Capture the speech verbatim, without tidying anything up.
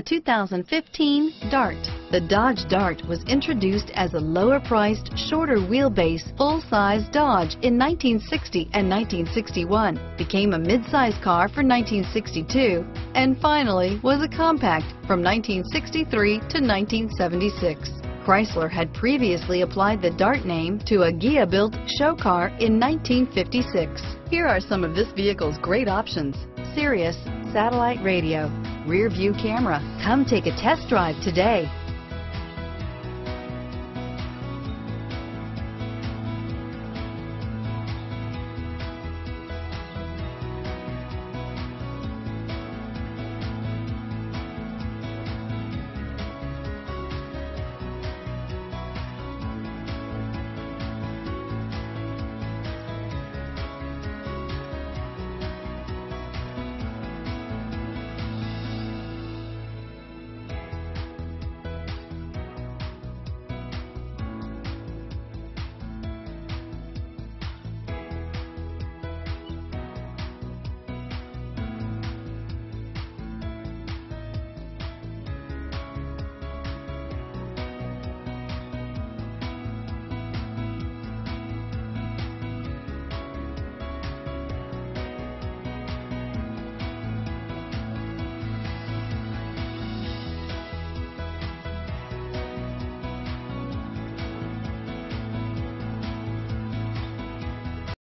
The two thousand fifteen Dart. The Dodge Dart was introduced as a lower-priced, shorter wheelbase, full-size Dodge in nineteen sixty and nineteen sixty-one, became a mid-size car for nineteen sixty-two, and finally was a compact from nineteen sixty-three to nineteen seventy-six. Chrysler had previously applied the Dart name to a Ghia-built show car in nineteen fifty-six. Here are some of this vehicle's great options: Sirius Satellite Radio, rear view camera. Come take a test drive today.